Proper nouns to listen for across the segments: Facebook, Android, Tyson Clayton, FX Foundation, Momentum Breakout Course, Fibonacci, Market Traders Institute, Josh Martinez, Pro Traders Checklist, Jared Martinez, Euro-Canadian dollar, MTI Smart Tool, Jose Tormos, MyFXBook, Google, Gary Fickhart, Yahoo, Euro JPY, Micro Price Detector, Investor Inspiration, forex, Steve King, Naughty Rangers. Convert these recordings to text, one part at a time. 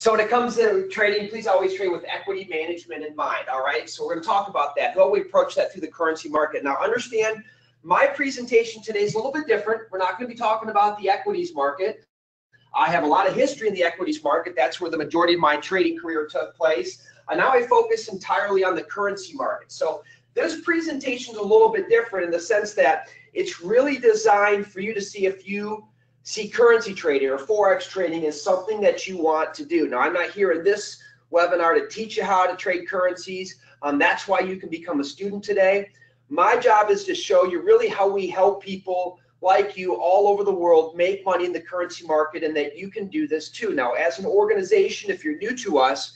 So when it comes to trading, please always trade with equity management in mind, all right? So we're going to talk about that, how we approach that through the currency market. Now understand, my presentation today is a little bit different. We're not going to be talking about the equities market. I have a lot of history in the equities market. That's where the majority of my trading career took place. And now I focus entirely on the currency market. So this presentation is a little bit different in the sense that it's really designed for you to see if you see currency trading or forex trading is something that you want to do. Now, I'm not here in this webinar to teach you how to trade currencies. That's why you can become a student today. My job is to show you really how we help people like you all over the world make money in the currency market, and that you can do this too. Now, as an organization, if you're new to us,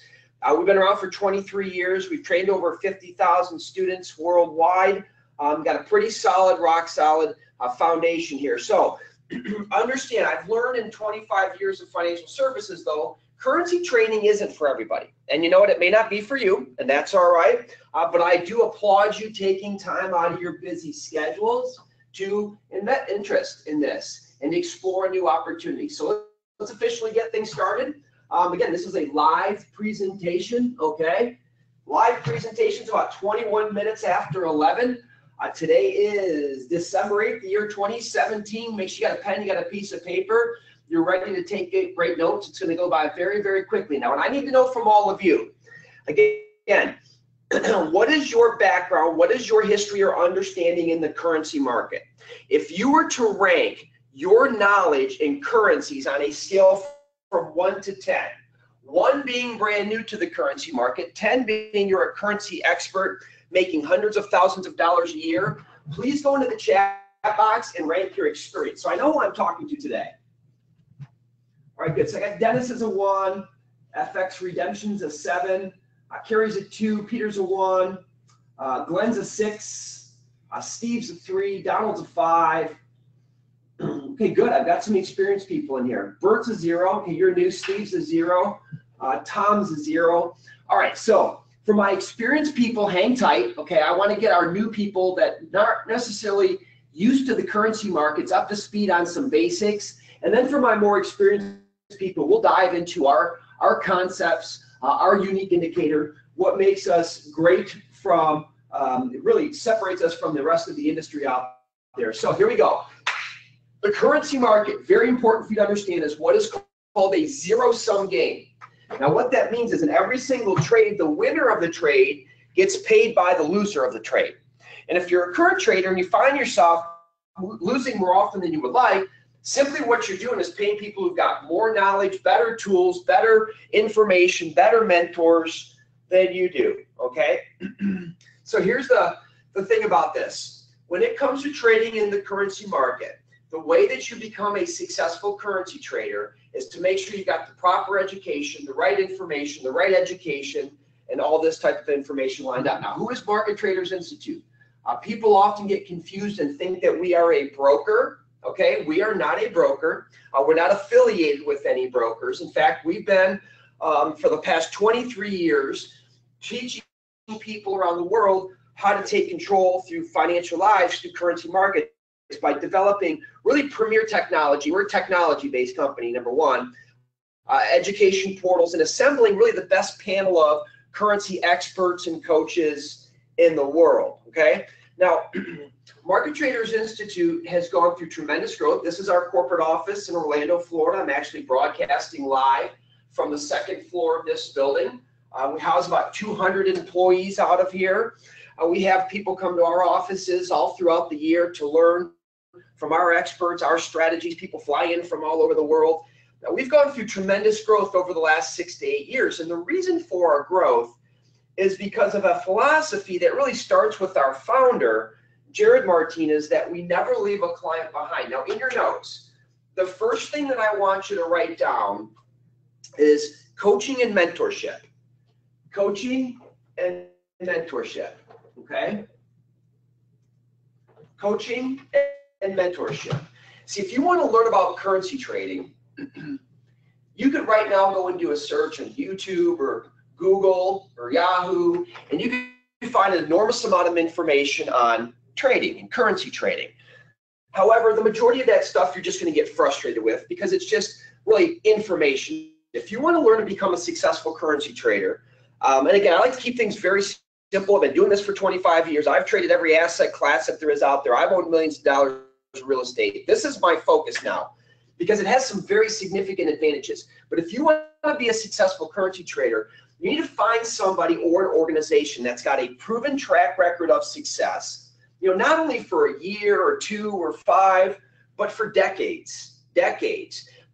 we've been around for 23 years. We've trained over 50,000 students worldwide. Got a pretty solid, rock solid foundation here. So understand, I've learned in 25 years of financial services, though, currency trading isn't for everybody. And you know what? It may not be for you, and that's all right. But I do applaud you taking time out of your busy schedules to invest interest in this and explore new opportunities. So let's officially get things started. Again, this is a live presentation, okay? Live presentation's about 21 minutes after 11. Today is December 8th, the year 2017. Make sure you got a pen, you got a piece of paper. You're ready to take great notes. It's going to go by very, very quickly. Now, and I need to know from all of you, again, what is your background? What is your history or understanding in the currency market? If you were to rank your knowledge in currencies on a scale from 1 to 10, 1 being brand new to the currency market, 10 being you're a currency expert, making hundreds of thousands of dollars a year, please go into the chat box and rank your experience. So I know who I'm talking to today. All right, good. So I got Dennis is a 1, FX Redemption's a 7, Carrie's a 2, Peter's a 1, Glenn's a 6, Steve's a 3, Donald's a 5. Okay, good. I've got some experienced people in here. Bert's a 0. Okay, you're new. Steve's a 0. Tom's a 0. All right, so for my experienced people, hang tight, okay? I want to get our new people that aren't necessarily used to the currency markets up to speed on some basics. And then for my more experienced people, we'll dive into our concepts, our unique indicator, what makes us great from, it really separates us from the rest of the industry out there. So here we go. The currency market, very important for you to understand, is what is called a zero-sum game. Now, what that means is in every single trade, the winner of the trade gets paid by the loser of the trade. And if you're a current trader and you find yourself losing more often than you would like, simply what you're doing is paying people who've got more knowledge, better tools, better information, better mentors than you do, okay? So here's the thing about this. When it comes to trading in the currency market, the way that you become a successful currency trader is to make sure you got the proper education, the right information, the right education, and all this type of information lined up. Now, who is Market Traders Institute? People often get confused and think that we are a broker, okay? We are not a broker. We're not affiliated with any brokers. In fact, we've been, for the past 23 years, teaching people around the world how to take control through financial lives, through currency markets, by developing really premier technology. We're a technology-based company, number one, education portals, and assembling really the best panel of currency experts and coaches in the world, okay? Now, Market Traders Institute has gone through tremendous growth. This is our corporate office in Orlando, Florida. I'm actually broadcasting live from the second floor of this building. We house about 200 employees out of here. We have people come to our offices all throughout the year to learn from our experts, our strategies. People fly in from all over the world. Now, we've gone through tremendous growth over the last 6 to 8 years, and the reason for our growth is because of a philosophy that really starts with our founder, Jared Martinez, that we never leave a client behind. Now, in your notes, the first thing that I want you to write down is coaching and mentorship. Coaching and mentorship. Okay, coaching and mentorship. See, if you want to learn about currency trading, you could right now go and do a search on YouTube or Google or Yahoo, and you can find an enormous amount of information on trading and currency trading. However, the majority of that stuff you're just going to get frustrated with because it's just really information. If you want to learn to become a successful currency trader, and again, I like to keep things very simple. I've been doing this for 25 years. I've traded every asset class that there is out there. I've owned millions of dollars in real estate. This is my focus now because it has some very significant advantages. But if you want to be a successful currency trader, you need to find somebody or an organization that's got a proven track record of success, you know, not only for a year or two or five, but for decades.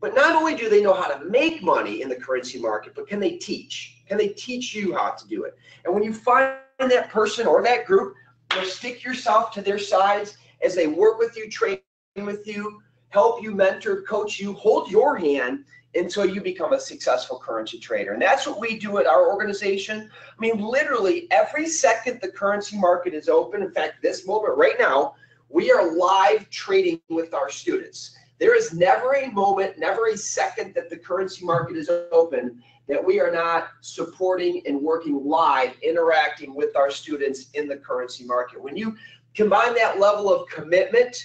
But not only do they know how to make money in the currency market, but can they teach? Can they teach you how to do it? And when you find that person or that group, you'll stick yourself to their sides as they work with you, train with you, help you, mentor, coach you, hold your hand until you become a successful currency trader. And that's what we do at our organization. I mean, literally every second the currency market is open. In fact, this moment right now, we are live trading with our students. There is never a moment, never a second that the currency market is open that we are not supporting and working live, interacting with our students in the currency market. When you combine that level of commitment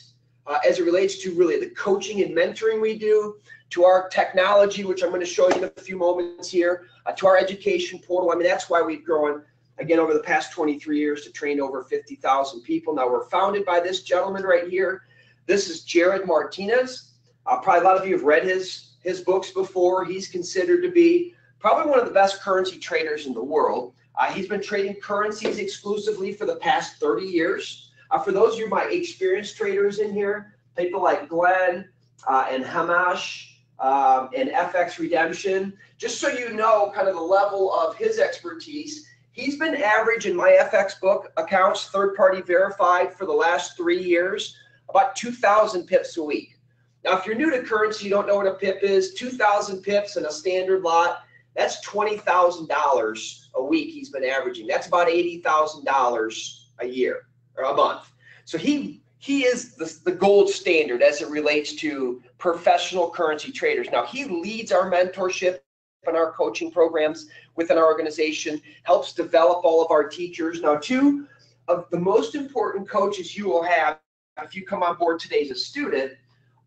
as it relates to really the coaching and mentoring we do, to our technology, which I'm going to show you in a few moments here, to our education portal. I mean, that's why we've grown, again, over the past 23 years to train over 50,000 people. Now, we're founded by this gentleman right here. This is Jared Martinez. Probably a lot of you have read his books before. He's considered to be probably one of the best currency traders in the world. He's been trading currencies exclusively for the past 30 years. For those of you, my experienced traders in here, people like Glenn and Hamash, and FX Redemption, just so you know kind of the level of his expertise. He's been average in my FX book accounts, third-party verified, for the last 3 years, about 2,000 pips a week. Now, if you're new to currency, you don't know what a pip is, 2,000 pips in a standard lot, that's $20,000 a week he's been averaging. That's about $80,000 a year or a month. So he is the gold standard as it relates to professional currency traders. Now, he leads our mentorship and our coaching programs within our organization, helps develop all of our teachers. Now, two of the most important coaches you will have if you come on board today as a student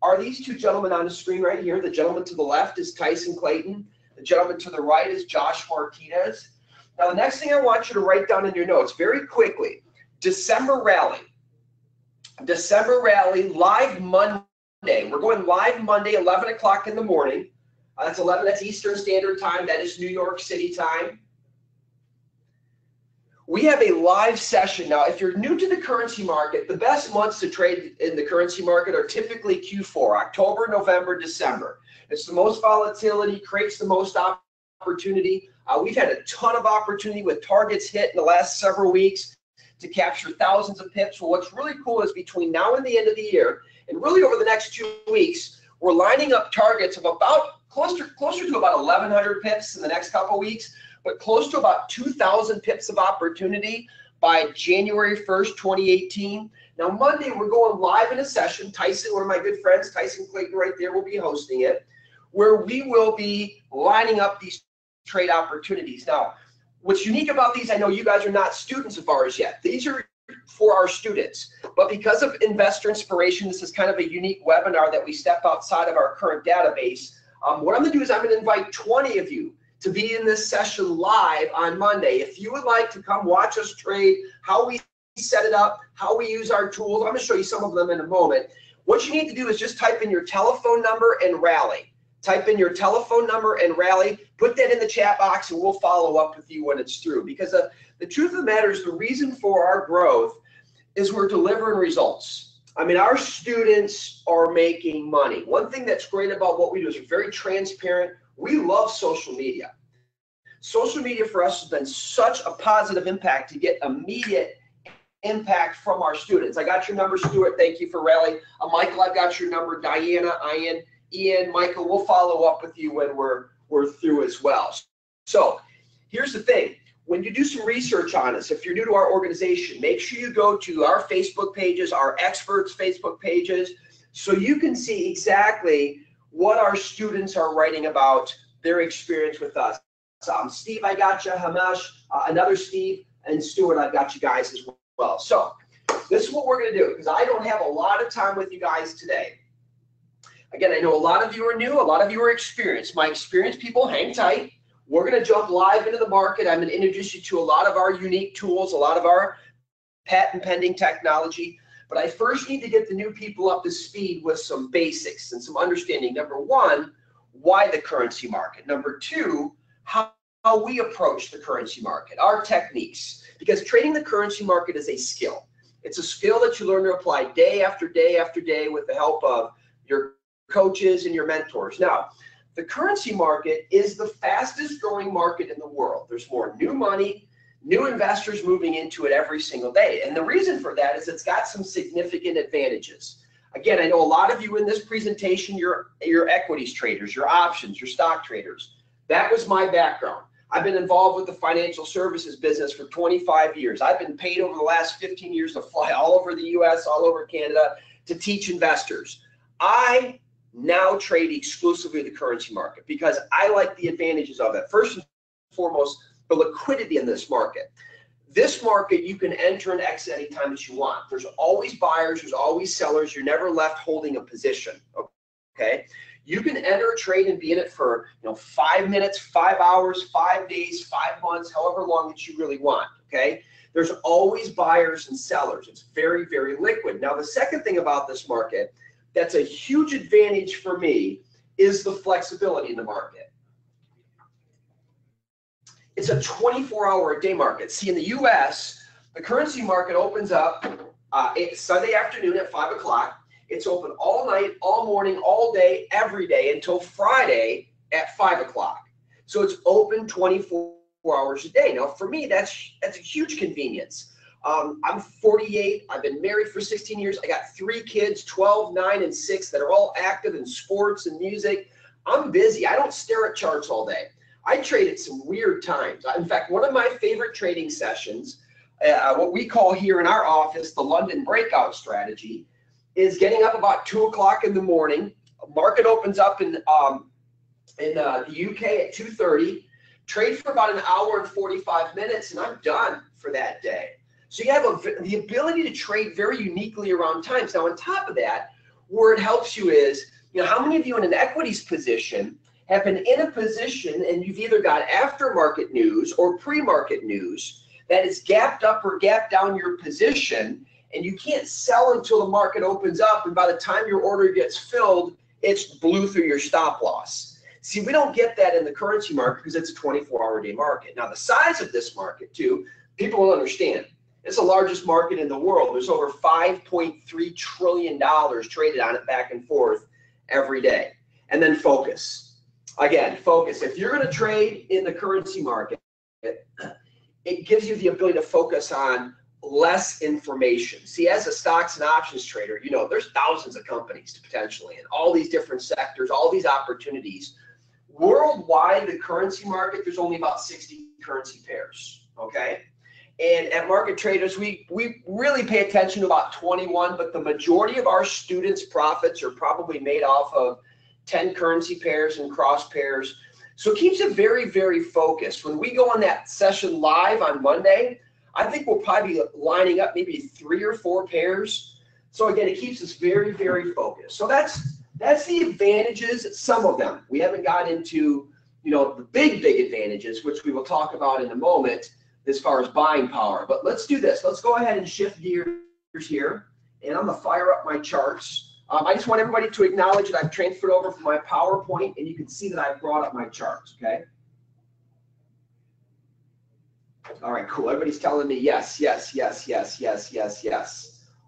are these two gentlemen on the screen right here. The gentleman to the left is Tyson Clayton. The gentleman to the right is Josh Martinez. Now, the next thing I want you to write down in your notes very quickly, December rally. December rally, live Monday. We're going live Monday, 11 o'clock in the morning. That's 11, that's Eastern Standard Time. That is New York City time. We have a live session. Now, if you're new to the currency market, the best months to trade in the currency market are typically Q4, October, November, December. It's the most volatility, creates the most opportunity. We've had a ton of opportunity with targets hit in the last several weeks to capture thousands of pips. Well, what's really cool is between now and the end of the year, and really over the next 2 weeks, we're lining up targets of about closer to about 1,100 pips in the next couple weeks, but close to about 2,000 pips of opportunity by January 1st, 2018. Now, Monday, we're going live in a session. Tyson, one of my good friends, Tyson Clayton right there, will be hosting it, where we will be lining up these trade opportunities. Now, what's unique about these, I know you guys are not students of ours yet. These are for our students. But because of investor inspiration, this is kind of a unique webinar that we step outside of our current database. What I'm going to do is I'm going to invite 20 of you to be in this session live on Monday. If you would like to come watch us trade, how we set it up, how we use our tools, I'm going to show you some of them in a moment. What you need to do is just type in your telephone number and rally. Type in your telephone number and rally, put that in the chat box, and we'll follow up with you when it's through. Because the truth of the matter is the reason for our growth is we're delivering results. I mean, our students are making money. One thing that's great about what we do is we're very transparent. We love social media. Social media for us has been such a positive impact to get immediate impact from our students. I got your number, Stuart. Thank you for rally. Michael, I've got your number. Diana, Ian, Michael, we'll follow up with you when we're through as well. So here's the thing. When you do some research on us, if you're new to our organization, make sure you go to our Facebook pages, our experts' Facebook pages, so you can see exactly what our students are writing about their experience with us. Steve, I got you. Hamash, another Steve, and Stuart, I've got you guys as well. So this is what we're going to do, because I don't have a lot of time with you guys today. Again, I know a lot of you are new, a lot of you are experienced. My experienced people, hang tight. We're going to jump live into the market. I'm going to introduce you to a lot of our unique tools, a lot of our patent pending technology. But I first need to get the new people up to speed with some basics and some understanding. Number one, why the currency market. Number two, how we approach the currency market, our techniques. Because trading the currency market is a skill. It's a skill that you learn to apply day after day after day with the help of your coaches and your mentors. Now, the currency market is the fastest growing market in the world. There's more new money, new investors moving into it every single day. And the reason for that is it's got some significant advantages. Again, I know a lot of you in this presentation, you're equities traders, you're options, you're stock traders. That was my background. I've been involved with the financial services business for 25 years. I've been paid over the last 15 years to fly all over the US, all over Canada to teach investors. I now trade exclusively the currency market because I like the advantages of it. First and foremost, the liquidity in this market. This market, you can enter and exit anytime that you want. There's always buyers, there's always sellers. You're never left holding a position, okay? You can enter a trade and be in it for 5 minutes, 5 hours, 5 days, 5 months, however long that you really want, okay? There's always buyers and sellers. It's very, very liquid. Now, the second thing about this market that's a huge advantage for me is the flexibility in the market. It's a 24-hour-a-day market. See, in the U.S., the currency market opens up Sunday afternoon at 5 o'clock. It's open all night, all morning, all day, every day until Friday at 5 o'clock. So it's open 24 hours a day. Now, for me, that's a huge convenience. I'm 48. I've been married for 16 years. I got 3 kids, 12, 9, and 6, that are all active in sports and music. I'm busy. I don't stare at charts all day. I trade at some weird times. In fact, one of my favorite trading sessions, what we call here in our office, the London breakout strategy, is getting up about 2 o'clock in the morning. Market opens up in the UK at 2:30. Trade for about an hour and 45 minutes, and I'm done for that day. So you have the ability to trade very uniquely around times. Now, on top of that, where it helps you is, how many of you in an equities position have been in a position and you've either got aftermarket news or pre-market news that is gapped up or gapped down your position, and you can't sell until the market opens up, and by the time your order gets filled, it's blew through your stop loss. See, we don't get that in the currency market because it's a 24-hour-a-day market. Now, the size of this market, too, people will understand. It's the largest market in the world. There's over $5.3 trillion traded on it back and forth every day. And then focus. Again, focus. If you're going to trade in the currency market, it gives you the ability to focus on less information. See, as a stocks and options trader, there's thousands of companies potentially in all these different sectors, all these opportunities. Worldwide, the currency market, there's only about 60 currency pairs, okay? And at Market Traders, we really pay attention to about 21, but the majority of our students' profits are probably made off of 10 currency pairs and cross pairs. So it keeps it very, very focused. When we go on that session live on Monday, I think we'll probably be lining up maybe 3 or 4 pairs. So again, it keeps us very, very focused. So that's the advantages, some of them. We haven't got into the big advantages, which we will talk about in a moment as far as buying power. But let's do this. Let's go ahead and shift gears here. And I'm gonna fire up my charts. I just want everybody to acknowledge that I've transferred over from my PowerPoint, and you can see that I've brought up my charts, okay? All right, cool. Everybody's telling me yes.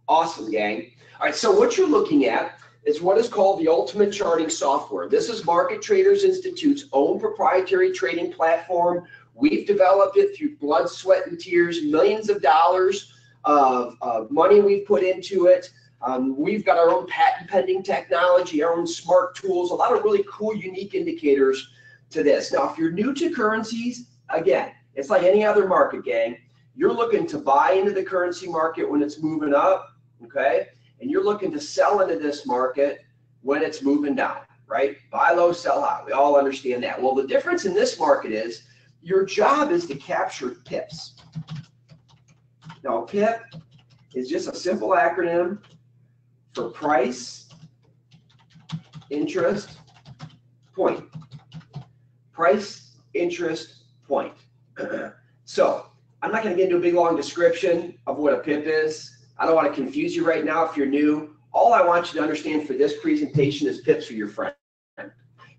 Awesome, gang. All right, so what you're looking at is what is called the Ultimate Charting Software. This is Market Traders Institute's own proprietary trading platform. We've developed it through blood, sweat, and tears, millions of dollars of money we've put into it. We've got our own patent pending technology, our own smart tools, a lot of really cool, unique indicators to this. Now, if you're new to currencies, again, it's like any other market, gang. You're looking to buy into the currency market when it's moving up, okay? And you're looking to sell into this market when it's moving down, right? Buy low, sell high. We all understand that. Well, the difference in this market is your job is to capture pips. Now, pip is just a simple acronym for price interest, point. Price, interest, point. So I'm not going to get into a big long description of what a pip is. I don't want to confuse you right now if you're new. All I want you to understand for this presentation is pips for your friend.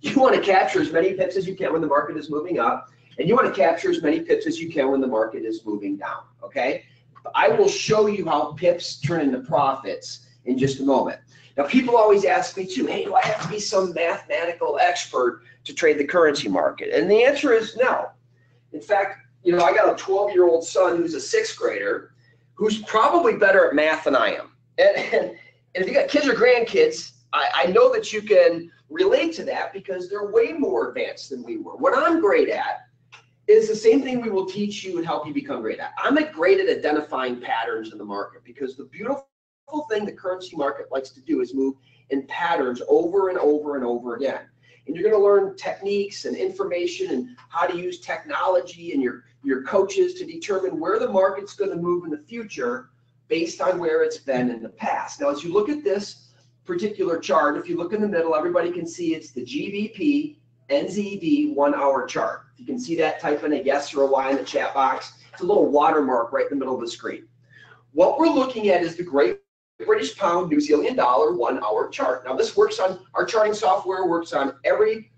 You want to capture as many pips as you can when the market is moving up, and you want to capture as many pips as you can when the market is moving down, okay? I will show you how pips turn into profits in just a moment. Now, people always ask me too, hey, do I have to be some mathematical expert to trade the currency market? And the answer is no. In fact, you know, I got a 12-year-old son who's a sixth grader who's probably better at math than I am. And if you got kids or grandkids, I know that you can relate to that because they're way more advanced than we were. What I'm great at is the same thing we will teach you and help you become great at. I'm great at identifying patterns in the market because the beautiful thing the currency market likes to do is move in patterns over and over and over again. And you're going to learn techniques and information and how to use technology and your coaches to determine where the market's going to move in the future based on where it's been in the past. Now, as you look at this particular chart, if you look in the middle, everybody can see it's the GBP.NZD 1 hour chart. If you can see that, type in a yes or a Y in the chat box. It's a little watermark right in the middle of the screen. What we're looking at is the Great British Pound, New Zealand Dollar, 1 hour chart. Now this works on, our charting software works on every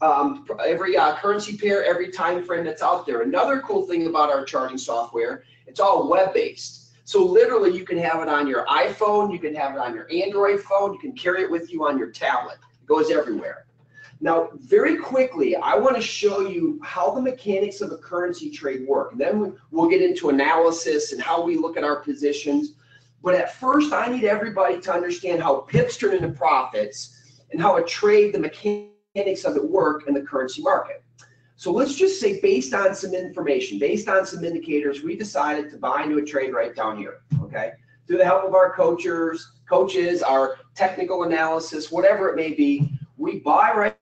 currency pair, every time frame that's out there. Another cool thing about our charting software, it's all web-based. So literally you can have it on your iPhone, you can have it on your Android phone, you can carry it with you on your tablet. It goes everywhere. Now, very quickly, I want to show you how the mechanics of a currency trade work. And then we'll get into analysis and how we look at our positions. But at first, I need everybody to understand how pips turn into profits and how a trade, the mechanics of it work in the currency market. So let's just say based on some information, based on some indicators, we decided to buy into a trade right down here, okay? Through the help of our coaches, our technical analysis, whatever it may be, we buy right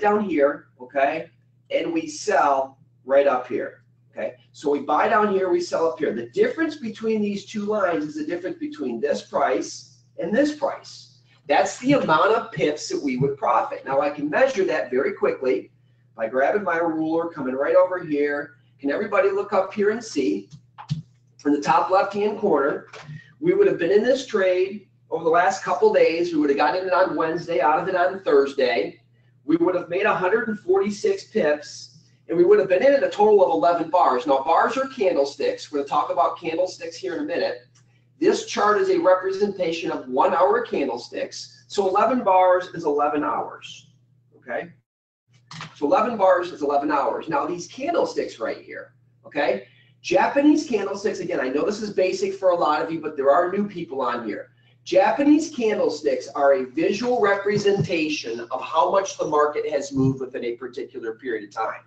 down here, okay, and we sell right up here, okay? So we buy down here, we sell up here. The difference between these two lines is the difference between this price and this price. That's the amount of pips that we would profit. Now, I can measure that very quickly by grabbing my ruler, coming right over here. Can everybody look up here and see? In the top left-hand corner, we would have been in this trade over the last couple days. We would have gotten in it on Wednesday, out of it on Thursday. We would have made 146 pips, and we would have been in it a total of 11 bars. Now, bars are candlesticks. We're going to talk about candlesticks here in a minute. This chart is a representation of 1 hour candlesticks. So 11 bars is 11 hours, okay? So 11 bars is 11 hours. Now, these candlesticks right here, okay? Japanese candlesticks, again, I know this is basic for a lot of you, but there are new people on here. Japanese candlesticks are a visual representation of how much the market has moved within a particular period of time.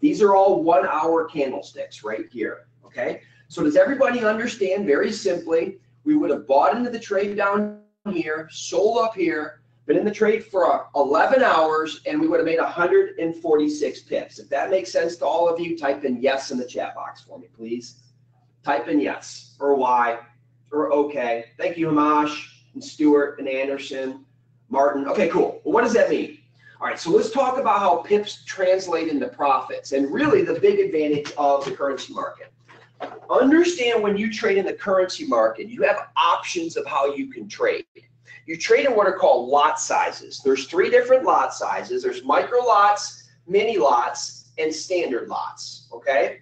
These are all 1 hour candlesticks right here, okay? So does everybody understand? Very simply, we would have bought into the trade down here, sold up here, been in the trade for 11 hours, and we would have made 146 pips. If that makes sense to all of you, type in yes in the chat box for me, please. Type in yes or Y or okay. Thank you, Hamash and Stewart and Anderson, Martin. Okay, cool. Well, what does that mean? All right, so let's talk about how pips translate into profits and really the big advantage of the currency market. Understand when you trade in the currency market, you have options of how you can trade. You trade in what are called lot sizes. There's three different lot sizes. There's micro lots, mini lots, and standard lots, okay?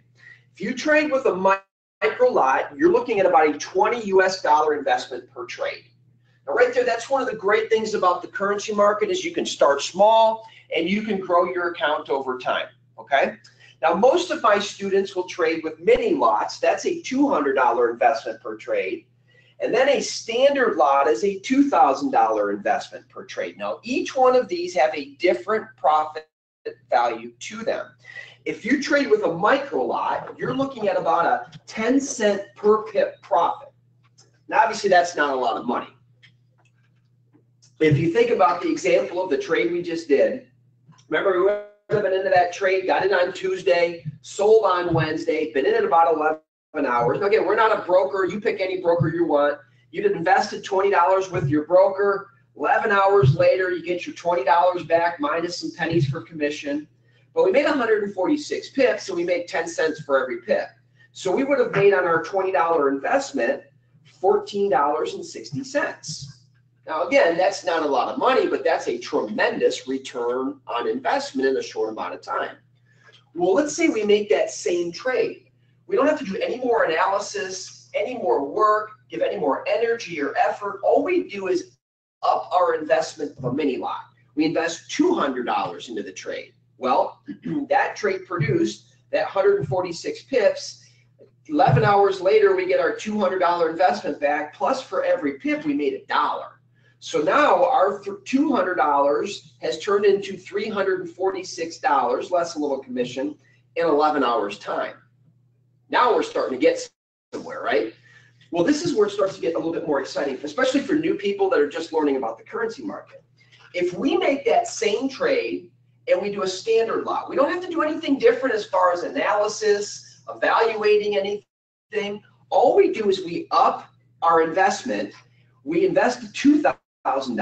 If you trade with a micro lot, you're looking at about a $20 US investment per trade. Now right there, that's one of the great things about the currency market is you can start small and you can grow your account over time, okay? Now most of my students will trade with mini lots. That's a $200 investment per trade. And then a standard lot is a $2,000 investment per trade. Now, each one of these have a different profit value to them. If you trade with a micro lot, you're looking at about a 10-cent per pip profit. Now, obviously, that's not a lot of money. If you think about the example of the trade we just did, remember we would have been into that trade, got in on Tuesday, sold on Wednesday, been in at about 11 hours. Now again, we're not a broker. You pick any broker you want. You'd have invested $20 with your broker. 11 hours later, you get your $20 back minus some pennies for commission. But we made 146 pips, so we made 10 cents for every pip. So we would have made on our $20 investment $14.60. Now, again, that's not a lot of money, but that's a tremendous return on investment in a short amount of time. Well, let's say we make that same trade. We don't have to do any more analysis, any more work, give any more energy or effort. All we do is up our investment of a mini lot. We invest $200 into the trade. Well, that trade produced that 146 pips. 11 hours later, we get our $200 investment back, plus for every pip, we made $1. So now our $200 has turned into $346, less a little commission, in 11 hours time. Now we're starting to get somewhere, right? Well, this is where it starts to get a little bit more exciting, especially for new people that are just learning about the currency market. If we make that same trade and we do a standard lot, we don't have to do anything different as far as analysis, evaluating anything. All we do is we up our investment. We invest $2,000. 11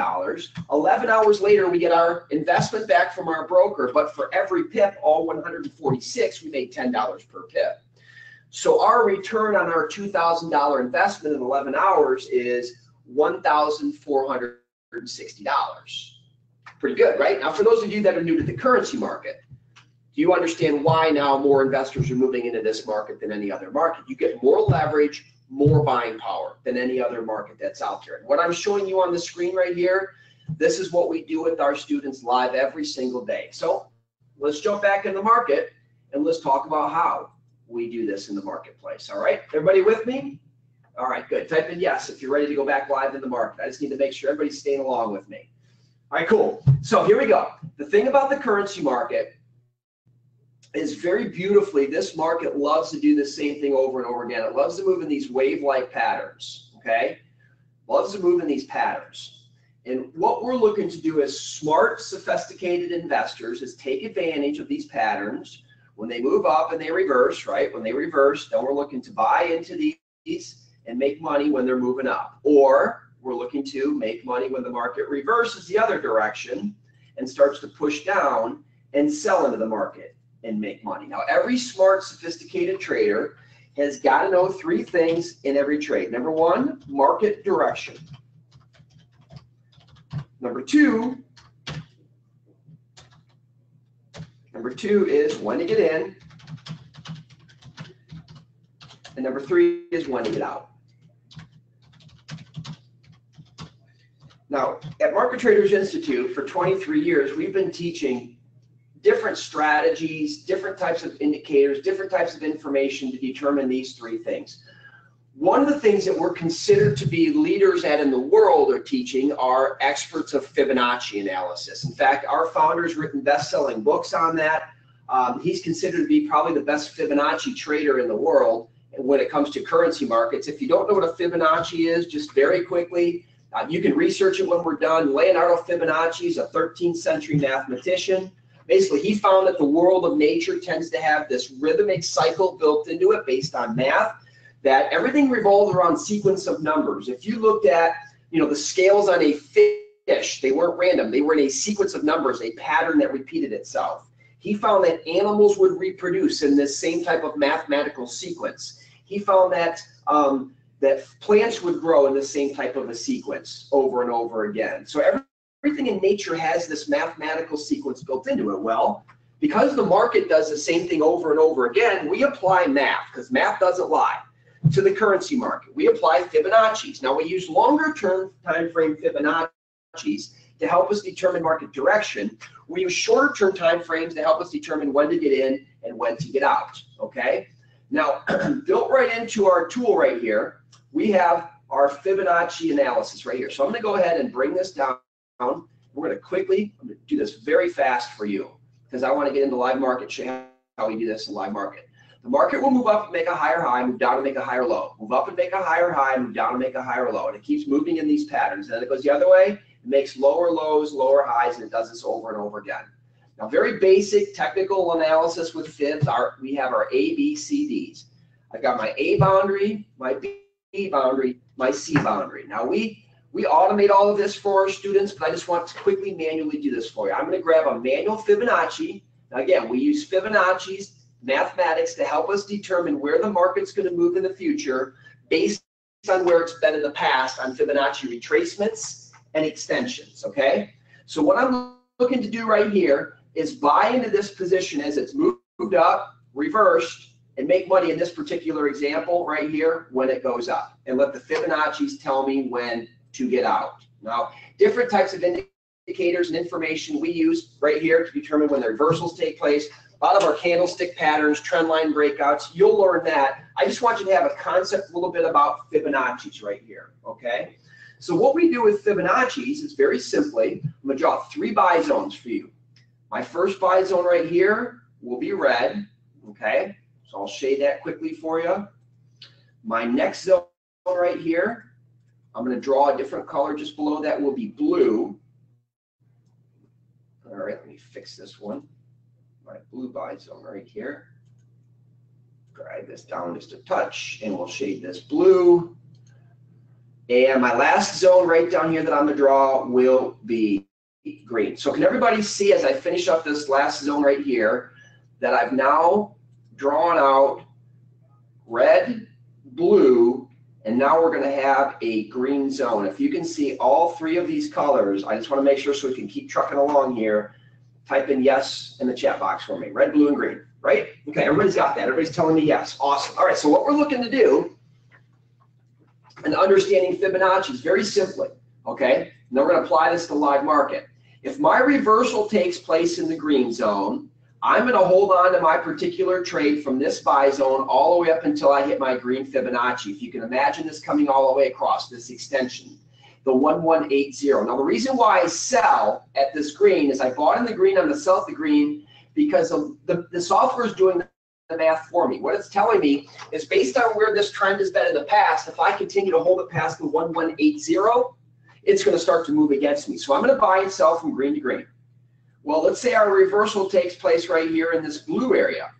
hours later, we get our investment back from our broker, but for every pip, all 146, we made $10 per pip. So our return on our $2,000 investment in 11 hours is $1,460. Pretty good, right? Now, for those of you that are new to the currency market, you understand why now more investors are moving into this market than any other market. You get more leverage, more buying power than any other market that's out there. And what I'm showing you on the screen right here, this is what we do with our students live every single day. So let's jump back in the market and let's talk about how we do this in the marketplace. All right, everybody with me? All right, good. Type in yes if you're ready to go back live in the market. I just need to make sure everybody's staying along with me. All right, cool. So here we go. The thing about the currency market is very beautifully, this market loves to do the same thing over and over again. It loves to move in these wave-like patterns, okay? Loves to move in these patterns. And what we're looking to do as smart, sophisticated investors is take advantage of these patterns. When they move up and they reverse, right? When they reverse, then we're looking to buy into these and make money when they're moving up. Or we're looking to make money when the market reverses the other direction and starts to push down and sell into the market and make money. Now, every smart, sophisticated trader has got to know three things in every trade. Number one, market direction. Number two is when to get in. And number three is when to get out. Now, at Market Traders Institute for 23 years, we've been teaching different strategies, different types of indicators, different types of information to determine these three things. One of the things that we're considered to be leaders at in the world are teaching are experts of Fibonacci analysis. In fact, our founder's written best-selling books on that. He's considered to be probably the best Fibonacci trader in the world when it comes to currency markets. If you don't know what a Fibonacci is, just very quickly, you can research it when we're done. Leonardo Fibonacci is a 13th century mathematician. Basically, he found that the world of nature tends to have this rhythmic cycle built into it based on math, that everything revolved around sequence of numbers. If you looked at, the scales on a fish, they weren't random. They were in a sequence of numbers, a pattern that repeated itself. He found that animals would reproduce in this same type of mathematical sequence. He found that that plants would grow in the same type of a sequence over and over again. So everything in nature has this mathematical sequence built into it. Well, because the market does the same thing over and over again, we apply math, because math doesn't lie, to the currency market. We apply Fibonacci's. Now, we use longer-term time frame Fibonacci's to help us determine market direction. We use shorter-term time frames to help us determine when to get in and when to get out, okay? Now, built right into our tool right here, we have our Fibonacci analysis right here. So I'm going to go ahead and bring this down. We're going to quickly, I'm going to do this very fast for you because I want to get into live market, show you how we do this in live market. The market will move up and make a higher high, move down and make a higher low, move up and make a higher high, move down and make a higher low, and it keeps moving in these patterns. And then it goes the other way, it makes lower lows, lower highs, and it does this over and over again. Now, very basic technical analysis with Fibs, we have our A, B, C, Ds. I've got my A boundary, my B boundary, my C boundary. Now, we We automate all of this for our students, but I just want to quickly manually do this for you. I'm going to grab a manual Fibonacci. Now again, we use Fibonacci's mathematics to help us determine where the market's going to move in the future based on where it's been in the past on Fibonacci retracements and extensions, okay? So what I'm looking to do right here is buy into this position as it's moved up, reversed, and make money in this particular example right here when it goes up, and let the Fibonacci's tell me when to get out. Now, different types of indicators and information we use right here to determine when the reversals take place. A lot of our candlestick patterns, trend line breakouts, you'll learn that. I just want you to have a concept a little bit about Fibonacci's right here, okay? So what we do with Fibonacci's is very simply, I'm gonna draw three buy zones for you. My first buy zone right here will be red, okay? So I'll shade that quickly for you. My next zone right here, I'm going to draw a different color just below that will be blue. All right, let me fix this one. My blue buy zone right here. Drag this down just a touch and we'll shade this blue. And my last zone right down here that I'm going to draw will be green. So can everybody see as I finish up this last zone right here that I've now drawn out red, blue, and now we're going to have a green zone. If you can see all three of these colors, I just want to make sure so we can keep trucking along here. Type in yes in the chat box for me. Red, blue, and green, right? Okay, everybody's got that. Everybody's telling me yes. Awesome. All right, so what we're looking to do and understanding Fibonacci is very simply, okay? Now we're going to apply this to the live market. If my reversal takes place in the green zone, I'm going to hold on to my particular trade from this buy zone all the way up until I hit my green Fibonacci. If you can imagine this coming all the way across this extension, the 1180. Now the reason why I sell at this green is I bought in the green, I'm going to sell at the green because of the software is doing the math for me. What it's telling me is based on where this trend has been in the past, if I continue to hold it past the 1180, it's going to start to move against me. So I'm going to buy and sell from green to green. Well, let's say our reversal takes place right here in this blue area.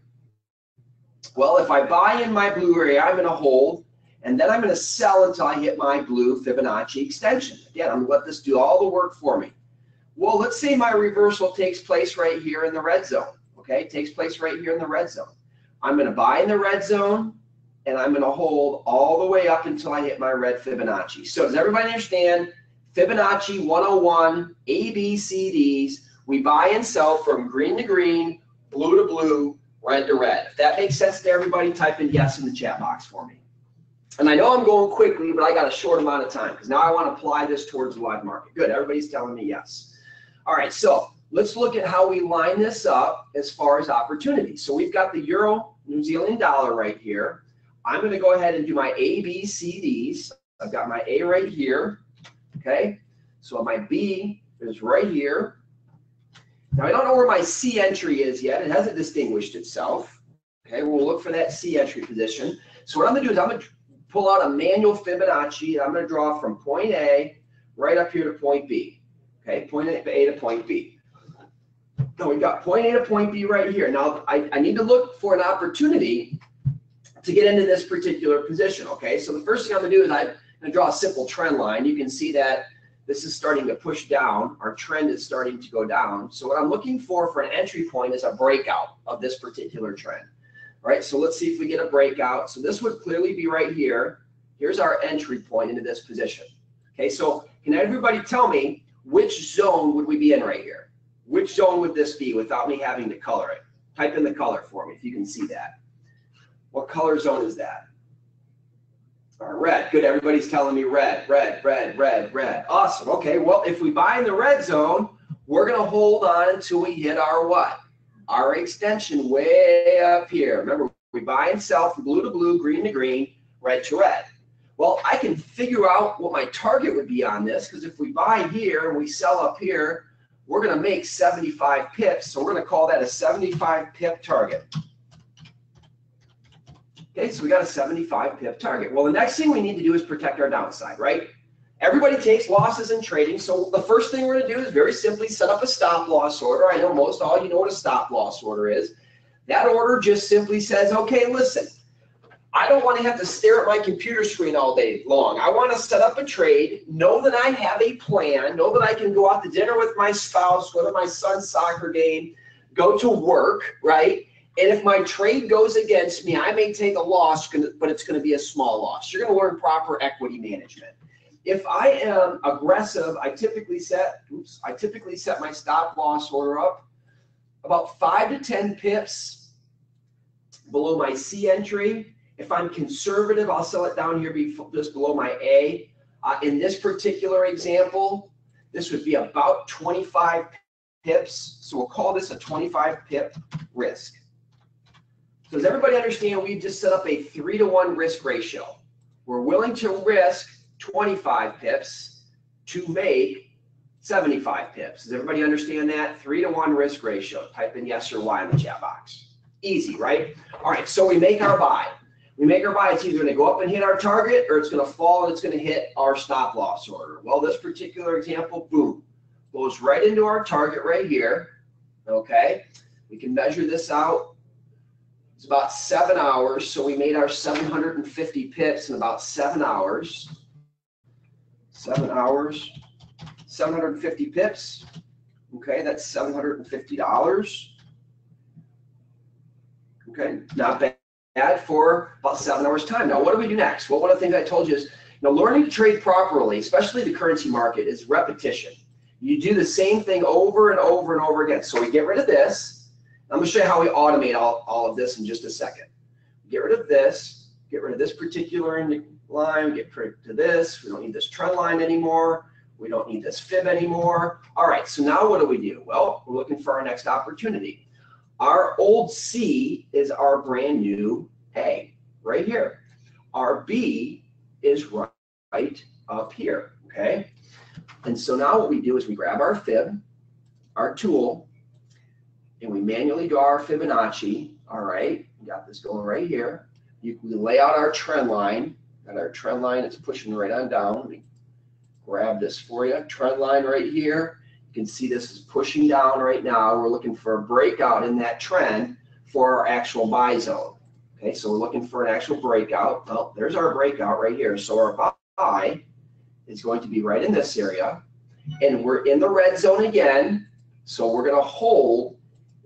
Well, if I buy in my blue area, I'm going to hold, and then I'm going to sell until I hit my blue Fibonacci extension. Again, I'm going to let this do all the work for me. Well, let's say my reversal takes place right here in the red zone. Okay, it takes place right here in the red zone. I'm going to buy in the red zone, and I'm going to hold all the way up until I hit my red Fibonacci. So does everybody understand Fibonacci 101, ABCDs? We buy and sell from green to green, blue to blue, red to red. If that makes sense to everybody, type in yes in the chat box for me. And I know I'm going quickly, but I got a short amount of time because now I want to apply this towards the live market. Good, everybody's telling me yes. All right, so let's look at how we line this up as far as opportunities. So we've got the Euro New Zealand dollar right here. I'm going to go ahead and do my ABCDs. I've got my A right here, okay? So my B is right here. Now, I don't know where my C entry is yet. It hasn't distinguished itself. Okay, we'll look for that C entry position. So what I'm going to do is I'm going to pull out a manual Fibonacci, and I'm going to draw from point A right up here to point B. Okay, point A to point B. Now, we've got point A to point B right here. Now, I need to look for an opportunity to get into this particular position. Okay, so the first thing I'm going to do is I'm going to draw a simple trend line. You can see that this is starting to push down. Our trend is starting to go down. So what I'm looking for an entry point is a breakout of this particular trend. All right, so let's see if we get a breakout. So this would clearly be right here. Here's our entry point into this position. Okay, so can everybody tell me which zone would we be in right here? Which zone would this be without me having to color it? Type in the color for me if you can see that. What color zone is that? Red, good, everybody's telling me red, red, red, red, red. Awesome, okay, well, if we buy in the red zone, we're gonna hold on until we hit our what? Our extension way up here. Remember, we buy and sell from blue to blue, green to green, red to red. Well, I can figure out what my target would be on this, because if we buy here and we sell up here, we're gonna make 75 pips, so we're gonna call that a 75 pip target. Okay, so we got a 75 pip target. Well, the next thing we need to do is protect our downside, right? Everybody takes losses in trading, so the first thing we're going to do is very simply set up a stop loss order. I know most all you know what a stop loss order is. That order just simply says, okay, listen, I don't want to have to stare at my computer screen all day long. I want to set up a trade, know that I have a plan, know that I can go out to dinner with my spouse, go to my son's soccer game, go to work, right? And if my trade goes against me, I may take a loss, but it's going to be a small loss. You're going to learn proper equity management. If I am aggressive, I typically set my stop loss order up about 5 to 10 pips below my C entry. If I'm conservative, I'll sell it down here just below my A. In this particular example, this would be about 25 pips. So we'll call this a 25 pip risk. So does everybody understand we've just set up a 3-to-1 risk ratio? We're willing to risk 25 pips to make 75 pips. Does everybody understand that? 3-to-1 risk ratio. Type in yes or Y in the chat box. Easy, right? All right, so we make our buy. We make our buy, it's either going to go up and hit our target, or it's going to fall and it's going to hit our stop loss order. Well, this particular example, boom, goes right into our target right here. Okay, we can measure this out. It's about 7 hours, so we made our 750 pips in about 7 hours. 7 hours, 750 pips. Okay, that's $750. Okay, not bad. That for about 7 hours time. Now, what do we do next? Well, one of the things I told you is, learning to trade properly, especially the currency market, is repetition. You do the same thing over and over and over again. So we get rid of this. I'm going to show you how we automate all of this in just a second. Get rid of this. Get rid of this particular line. Get rid of this. We don't need this trend line anymore. We don't need this fib anymore. All right, so now what do we do? Well, we're looking for our next opportunity. Our old C is our brand new A, right here. Our B is right up here, okay? And so now what we do is we grab our fib, our tool, and we manually do our Fibonacci, all right? We got this going right here. We lay out our trend line, and our trend line is pushing right on down. Let me grab this for you, trend line right here. You can see this is pushing down right now. We're looking for a breakout in that trend for our actual buy zone. Okay, so we're looking for an actual breakout. Well, there's our breakout right here. So our buy is going to be right in this area. And we're in the red zone again. So we're going to hold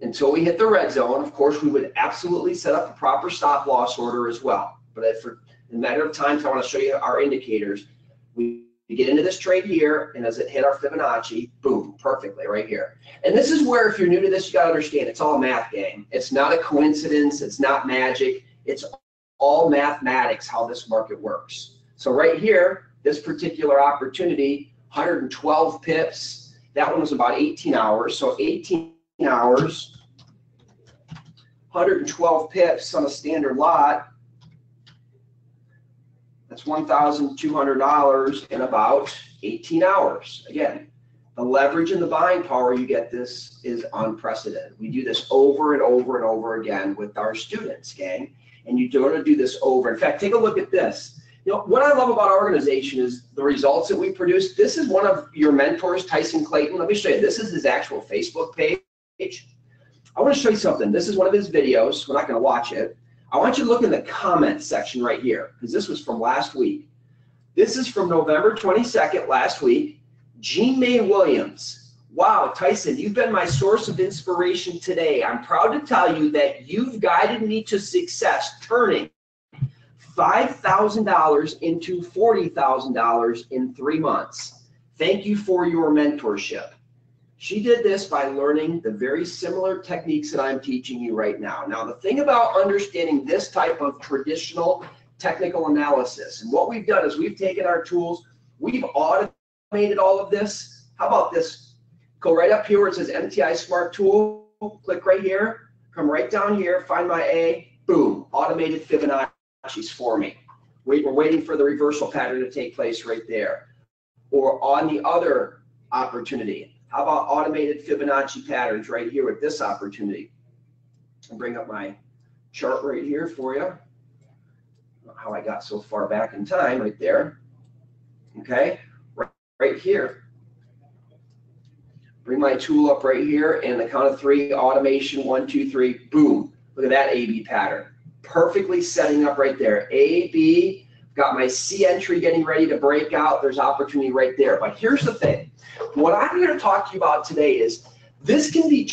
until we hit the red zone. Of course, we would absolutely set up a proper stop loss order as well. But for a matter of time, I want to show you our indicators. We get into this trade here, and as it hit our Fibonacci, boom, perfectly right here. And this is where, if you're new to this, you got to understand it's all a math game. It's not a coincidence. It's not magic. It's all mathematics, how this market works. So right here, this particular opportunity, 112 pips. That one was about 18 hours. So 18 hours, 112 pips on a standard lot. That's $1,200 in about 18 hours. Again, the leverage and the buying power you get this is unprecedented. We do this over and over and over again with our students, gang. And you don't want to do this over. In fact, take a look at this. What I love about our organization is the results that we produce. This is one of your mentors, Tyson Clayton. Let me show you. This is his actual Facebook page. I want to show you something. This is one of his videos. We're not going to watch it. I want you to look in the comments section right here, because this was from last week. This is from November 22nd, last week. Jean Mae Williams. Wow, Tyson, you've been my source of inspiration today. I'm proud to tell you that you've guided me to success, turning $5,000 into $40,000 in 3 months. Thank you for your mentorship. She did this by learning the very similar techniques that I'm teaching you right now. Now, the thing about understanding this type of traditional technical analysis, and what we've done is we've taken our tools, we've automated all of this. How about this? Go right up here where it says MTI Smart Tool, click right here, come right down here, find my A, boom, automated Fibonacci's for me. We're waiting for the reversal pattern to take place right there. Or on the other opportunity. How about automated Fibonacci patterns right here with this opportunity? I'll bring up my chart right here for you. How I got so far back in time right there. Okay, right here. Bring my tool up right here, and the count of three, automation, 1, 2, 3, boom. Look at that AB pattern. perfectly setting up right there. A, B, got my C entry getting ready to break out. There's opportunity right there. But here's the thing. What I'm going to talk to you about today is this can be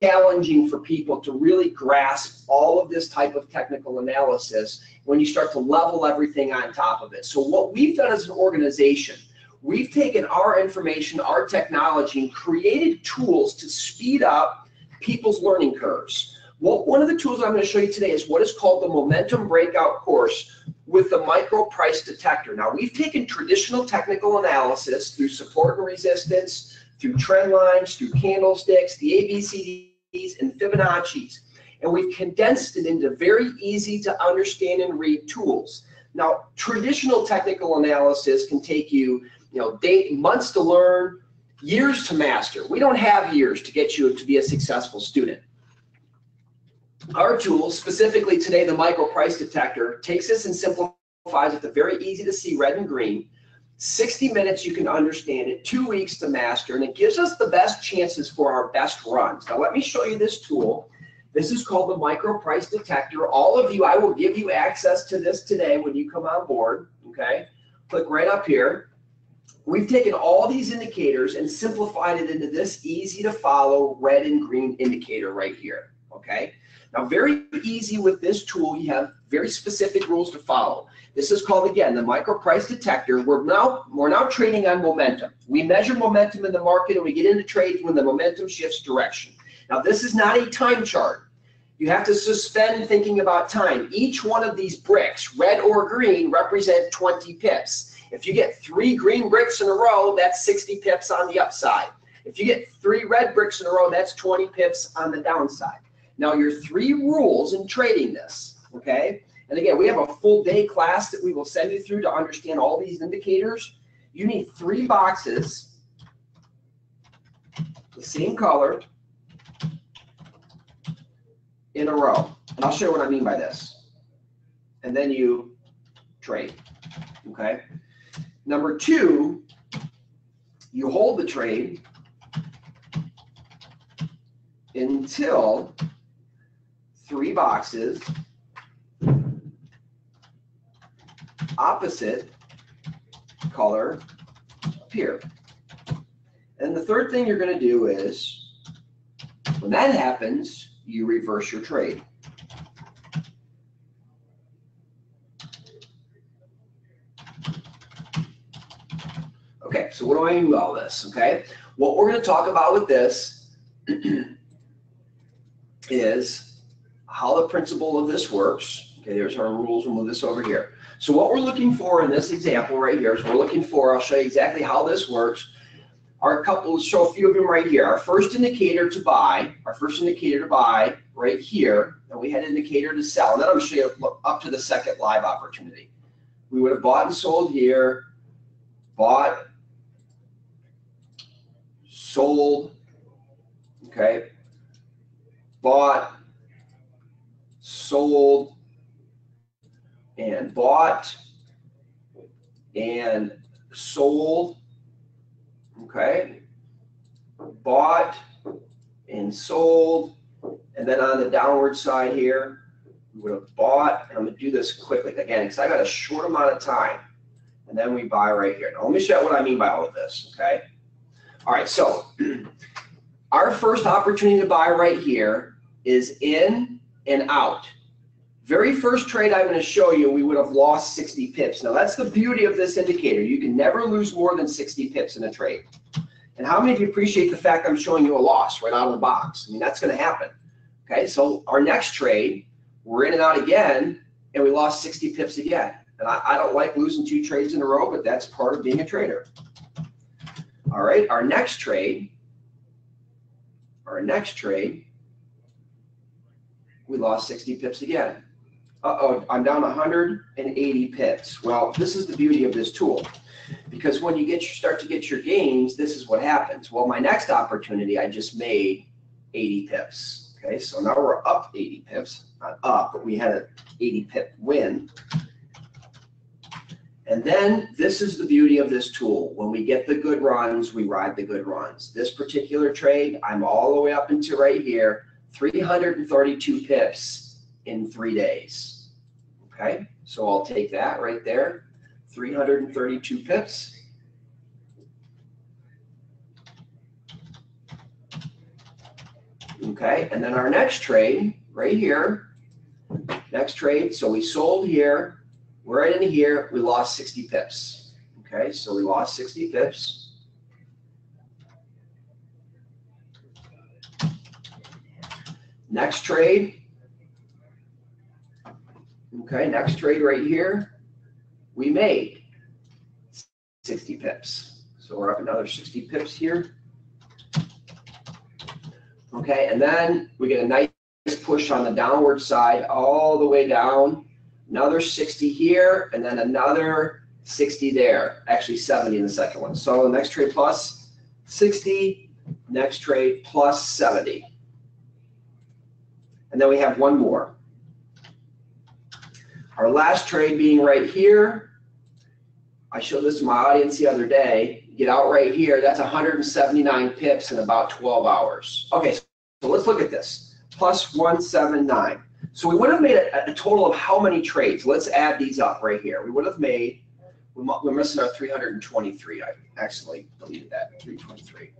challenging for people to really grasp all of this type of technical analysis when you start to level everything on top of it. So what we've done as an organization, we've taken our information, our technology, and created tools to speed up people's learning curves. Well, one of the tools I'm going to show you today is what is called the Momentum Breakout Course with the Micro Price Detector. Now, we've taken traditional technical analysis through support and resistance, through trend lines, through candlesticks, the ABCDs, and Fibonacci's, and we've condensed it into very easy to understand and read tools. Now, traditional technical analysis can take you, months to learn, years to master. We don't have years to get you to be a successful student. Our tool, specifically today, the Micro Price Detector, takes this and simplifies it to very easy to see red and green. 60 minutes you can understand it, 2 weeks to master, and it gives us the best chances for our best runs. Now let me show you this tool. This is called the Micro Price Detector. All of you, I will give you access to this today when you come on board, okay? Click right up here. We've taken all these indicators and simplified it into this easy to follow red and green indicator right here, okay? Now, very easy with this tool. You have very specific rules to follow. This is called, again, the Micro Price Detector. We're now trading on momentum. We measure momentum in the market, and we get into trades when the momentum shifts direction. Now, this is not a time chart. You have to suspend thinking about time. Each one of these bricks, red or green, represent 20 pips. If you get 3 green bricks in a row, that's 60 pips on the upside. If you get 3 red bricks in a row, that's 20 pips on the downside. Now, your 3 rules in trading this, okay? And again, we have a full day class that we will send you through to understand all these indicators. You need 3 boxes, the same color, in a row. And I'll show you what I mean by this. And then you trade, okay? Number 2, you hold the trade until 3 boxes, opposite color, appear. And the 3rd thing you're going to do is, when that happens, you reverse your trade. Okay, so what do I mean by all this? Okay, what we're going to talk about with this is how the principle of this works. Okay, there's our rules. We'll move this over here. So what we're looking for in this example right here is we're looking for, I'll show you exactly how this works. Our couple, show a few of them right here. Our first indicator to buy, right here, and we had an indicator to sell. And then I'm going to show you up to the second live opportunity. We would have bought and sold here, bought, sold, okay, bought, sold, and bought, and sold, okay, bought, and sold, and then on the downward side here, we would have bought, and I'm going to do this quickly again, because I got a short amount of time, and then we buy right here. Now, let me show you what I mean by all of this, okay? All right, so our first opportunity to buy right here is in and out. Very first trade I'm going to show you, we would have lost 60 pips. Now, that's the beauty of this indicator. You can never lose more than 60 pips in a trade. And how many of you appreciate the fact I'm showing you a loss right out of the box? I mean, that's going to happen. Okay, so our next trade, we're in and out again, and we lost 60 pips again. And I don't like losing 2 trades in a row, but that's part of being a trader. All right, our next trade, we lost 60 pips again. Uh-oh, I'm down 180 pips. Well, this is the beauty of this tool, because when you start to get your gains, this is what happens. Well, my next opportunity, I just made 80 pips. Okay, so now we're up 80 pips. Not up, but we had an 80 pip win. And then this is the beauty of this tool. When we get the good runs, we ride the good runs. This particular trade, I'm all the way up into right here, 332 pips. in 3 days. Okay, so I'll take that right there, 332 pips. Okay, and then our next trade right here, next trade, so we sold here, we're right in here, we lost 60 pips. Okay, so we lost 60 pips. Next trade, okay, next trade right here, we made 60 pips. So we're up another 60 pips here. Okay, and then we get a nice push on the downward side all the way down, another 60 here, and then another 60 there, actually 70 in the second one. So the next trade plus 60, next trade plus 70. And then we have one more. Our last trade being right here. I showed this to my audience the other day. Get out right here, that's 179 pips in about 12 hours. Okay, so let's look at this, plus 179. So we would have made a total of how many trades? Let's add these up right here. We would have made, we're missing our 323. I accidentally deleted that, 323.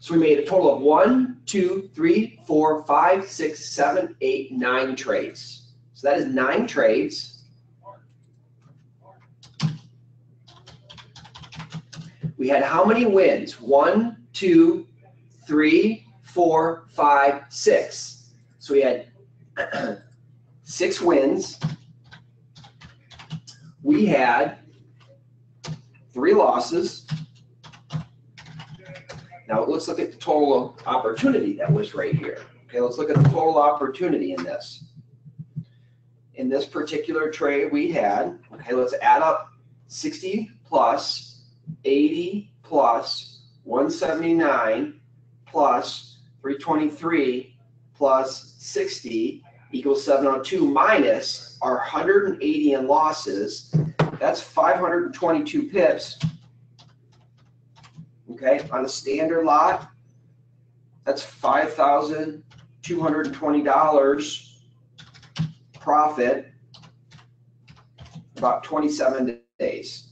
So we made a total of 1, 2, 3, 4, 5, 6, 7, 8, 9 trades. So that is 9 trades. We had how many wins? 1, 2, 3, 4, 5, 6. So we had 6 wins. We had 3 losses. Now let's look at the total opportunity that was right here. Okay, let's look at the total opportunity in this. In this particular trade we had, okay, let's add up 60 plus 80 plus 179 plus 323 plus 60 equals 702 minus our 180 in losses. That's 522 pips. Okay, on a standard lot, that's $5,220 profit, about 27 days.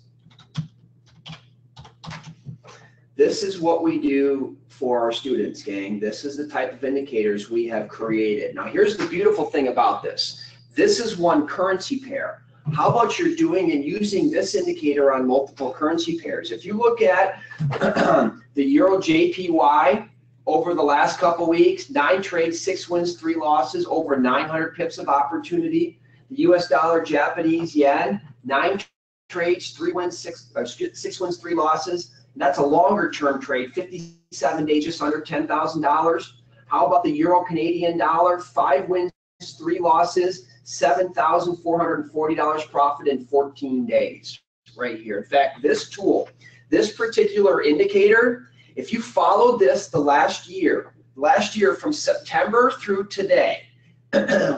This is what we do for our students, gang. This is the type of indicators we have created. Now, here's the beautiful thing about this. This is one currency pair. How about you're doing and using this indicator on multiple currency pairs? If you look at the Euro JPY over the last couple weeks, 9 trades, 6 wins, 3 losses, over 900 pips of opportunity. The US dollar, Japanese yen, 9 trades, 3 wins, 6 wins, 3 losses. That's a longer-term trade, 57 days, just under $10,000. How about the Euro-Canadian dollar? 5 wins, 3 losses, $7,440 profit in 14 days right here. In fact, this tool, this particular indicator, if you follow this the last year from September through today,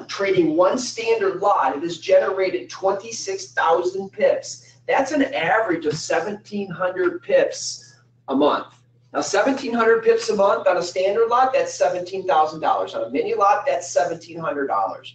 trading one standard lot, it has generated 26,000 pips. That's an average of 1,700 pips a month. Now, 1,700 pips a month on a standard lot, that's $17,000. On a mini lot, that's $1,700.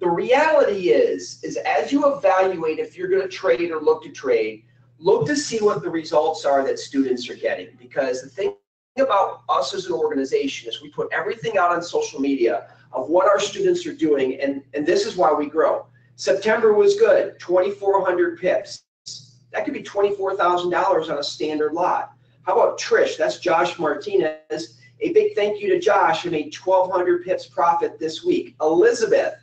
The reality is as you evaluate if you're going to trade or look to trade, look to see what the results are that students are getting. Because the thing about us as an organization is we put everything out on social media of what our students are doing, and this is why we grow. September was good, 2,400 pips. That could be $24,000 on a standard lot. How about Trish? That's Josh Martinez. A big thank you to Josh, who made 1,200 pips profit this week. Elizabeth,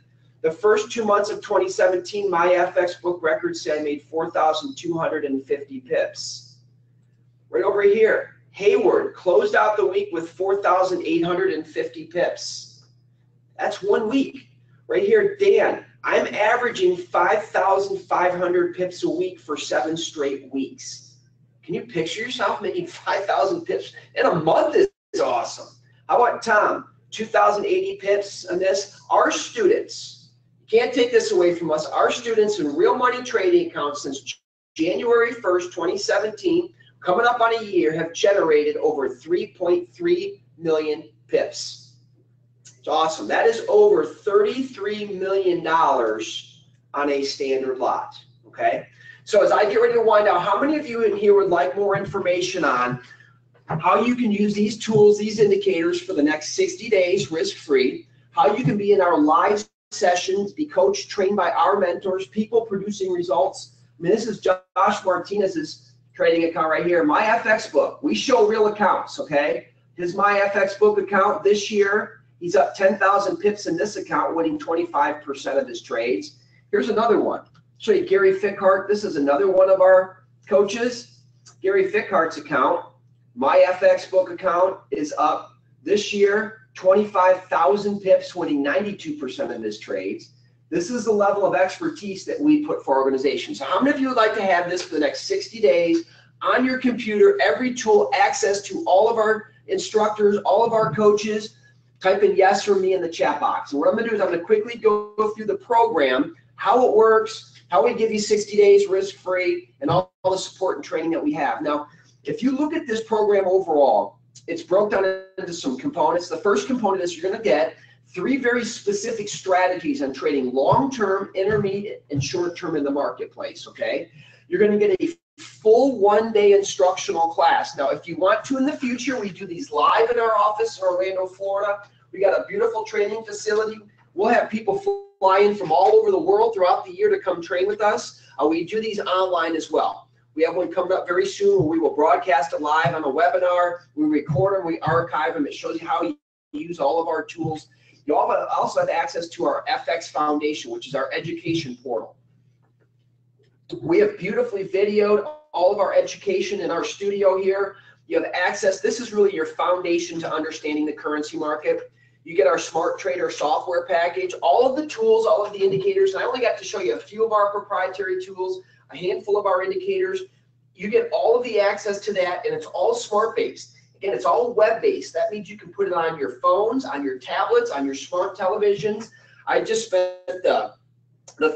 the first 2 months of 2017, my FXBook record said I made 4,250 pips. Right over here, Hayward closed out the week with 4,850 pips. That's 1 week. Right here, Dan. I'm averaging 5,500 pips a week for 7 straight weeks. Can you picture yourself making 5,000 pips in a month? Is awesome. How about Tom? 2,080 pips on this. Our students, you can't take this away from us, our students in real money trading accounts since January 1st, 2017, coming up on a year, have generated over 3.3 million pips. It's awesome. That is over $33 million on a standard lot, okay? So as I get ready to wind down, how many of you in here would like more information on how you can use these tools, these indicators for the next 60 days risk-free, how you can be in our live sessions, be coached, trained by our mentors, people producing results? I mean, this is Josh Martinez's trading account right here. MyFXBook, we show real accounts, okay? His MyFXBook account this year, he's up 10,000 pips in this account, winning 25% of his trades. Here's another one. Show you Gary Fickhart. This is another one of our coaches. Gary Fickhart's account, MyFXBook account, is up this year 25,000 pips, winning 92% of his trades. This is the level of expertise that we put for organizations. So how many of you would like to have this for the next 60 days on your computer, every tool, access to all of our instructors, all of our coaches? Type in yes for me in the chat box. And what I'm gonna do is I'm gonna quickly go through the program, how it works, how we give you 60 days risk-free, and all the support and training that we have. Now, if you look at this program overall, it's broke down into some components. The first component is you're gonna get three very specific strategies on trading long-term, intermediate, and short-term in the marketplace, okay? You're gonna get a full one-day instructional class. Now, if you want to in the future, we do these live in our office in Orlando, Florida. We got a beautiful training facility. We'll have people fly in from all over the world throughout the year to come train with us. We do these online as well. We have one coming up very soon where we will broadcast it live on a webinar. We record them, we archive them. It shows you how you use all of our tools. You also have access to our FX Foundation, which is our education portal. We have beautifully videoed all of our education in our studio here. You have access. This is really your foundation to understanding the currency market. You get our Smart Trader software package, all of the tools, all of the indicators. And I only got to show you a few of our proprietary tools, a handful of our indicators. You get all of the access to that, and it's all smart-based. Again, it's all web-based. That means you can put it on your phones, on your tablets, on your smart televisions. I just spent the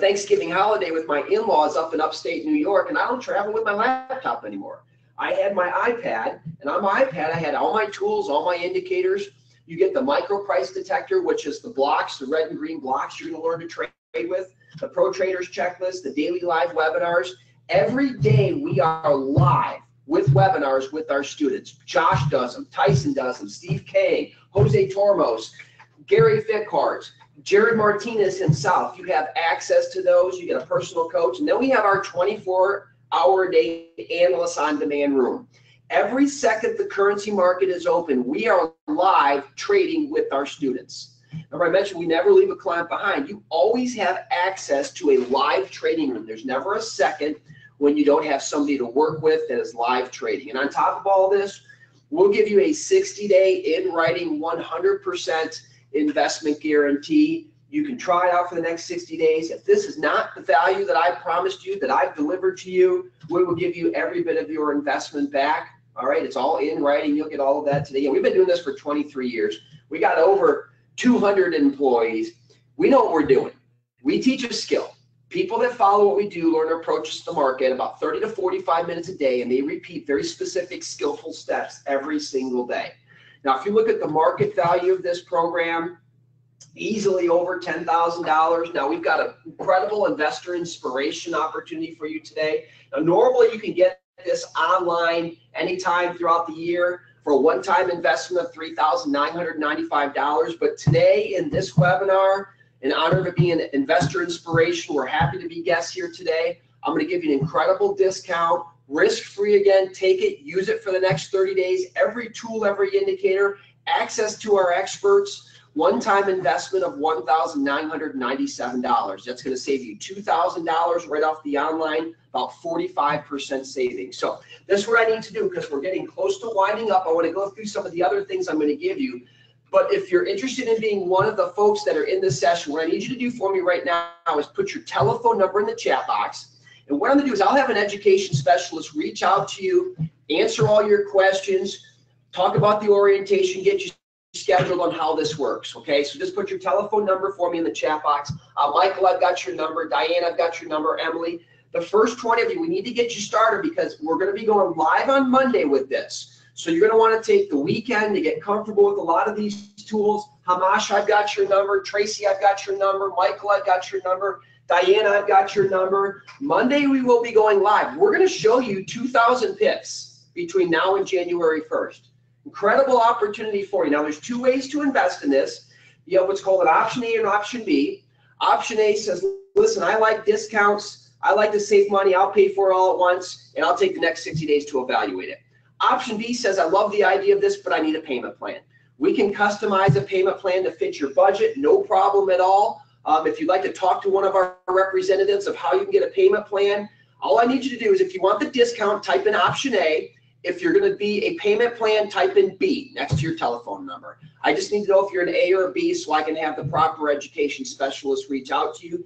Thanksgiving holiday with my in-laws up in upstate New York, and I don't travel with my laptop anymore. I had my iPad, and on my iPad I had all my tools, all my indicators. You get the Micro Price Detector, which is the blocks, the red and green blocks you're going to learn to trade with, the Pro Traders Checklist, the daily live webinars. Every day we are live with webinars with our students. Josh does them, Tyson does them, Steve King, Jose Tormos, Gary Fickhart, Jared Martinez himself. You have access to those. You get a personal coach. And then we have our 24-hour-a-day analyst on-demand room. Every second the currency market is open, we are live trading with our students. Remember, I mentioned we never leave a client behind. You always have access to a live trading room. There's never a second when you don't have somebody to work with that is live trading. And on top of all this, we'll give you a 60-day in-writing 100% investment guarantee. You can try it out for the next 60 days. If this is not the value that I promised you, that I've delivered to you, we will give you every bit of your investment back. All right, it's all in writing. You'll get all of that today. And we've been doing this for 23 years. We got over 200 employees. We know what we're doing. We teach a skill. People that follow what we do learn to approach the market about 30 to 45 minutes a day, and they repeat very specific, skillful steps every single day. Now, if you look at the market value of this program, easily over $10,000. Now, we've got an incredible investor inspiration opportunity for you today. Now, normally you can get this online anytime throughout the year for a one-time investment of $3,995. But today in this webinar, in honor of it being investor inspiration, we're happy to be guests here today. I'm going to give you an incredible discount. Risk-free again, take it, use it for the next 30 days, every tool, every indicator, access to our experts, one-time investment of $1,997. That's going to save you $2,000 right off the online, about 45% savings. So that's what I need to do because we're getting close to winding up. I want to go through some of the other things I'm going to give you. But if you're interested in being one of the folks that are in this session, what I need you to do for me right now is put your telephone number in the chat box. And what I'm going to do is I'll have an education specialist reach out to you, answer all your questions, talk about the orientation, get you scheduled on how this works, okay? So just put your telephone number for me in the chat box. Michael, I've got your number. Diane, I've got your number. Emily, the first 20 of you, we need to get you started because we're going to be going live on Monday with this. So you're going to want to take the weekend to get comfortable with a lot of these tools. Hamash, I've got your number. Tracy, I've got your number. Michael, I've got your number. Diana, I've got your number. Monday, we will be going live. We're going to show you 2,000 pips between now and January 1st. Incredible opportunity for you. Now, there's two ways to invest in this. You have what's called an option A and option B. Option A says, listen, I like discounts. I like to save money. I'll pay for it all at once, and I'll take the next 60 days to evaluate it. Option B says, I love the idea of this, but I need a payment plan. We can customize a payment plan to fit your budget, no problem at all. If you'd like to talk to one of our representatives of how you can get a payment plan, all I need you to do is, if you want the discount, type in option A. If you're going to be a payment plan, type in B next to your telephone number. I just need to know if you're an A or a B so I can have the proper education specialist reach out to you.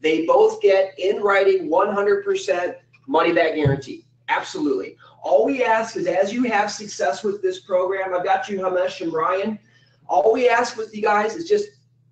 They both get, in writing, 100% money back guarantee. Absolutely. All we ask is, as you have success with this program, I've got you, Hamesh and Ryan. All we ask with you guys is just,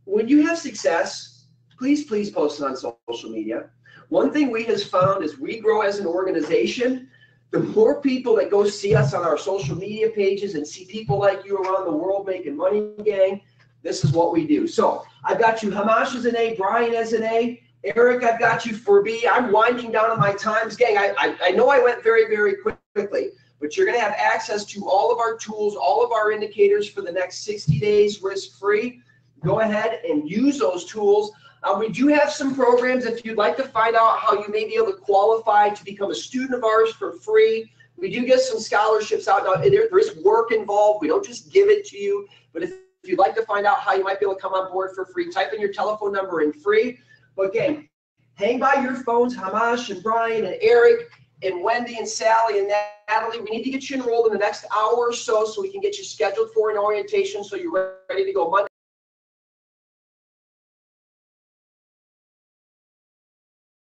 when you have success, please, please post it on social media. One thing we have found is we grow as an organization. The more people that go see us on our social media pages and see people like you around the world making money, gang, this is what we do. So I've got you, Hamesh as an A, Brian as an A. Eric, I've got you for B. I'm winding down on my times, gang. I know I went very, very quickly, but you're going to have access to all of our tools, all of our indicators for the next 60 days, risk-free. Go ahead and use those tools. We do have some programs if you'd like to find out how you may be able to qualify to become a student of ours for free. We do get some scholarships out. Now, there is work involved. We don't just give it to you, but if you'd like to find out how you might be able to come on board for free, type in your telephone number in free. But again, hang by your phones, Hamesh and Brian and Eric and Wendy and Sally and Natalie. We need to get you enrolled in the next hour or so we can get you scheduled for an orientation so you're ready to go Monday.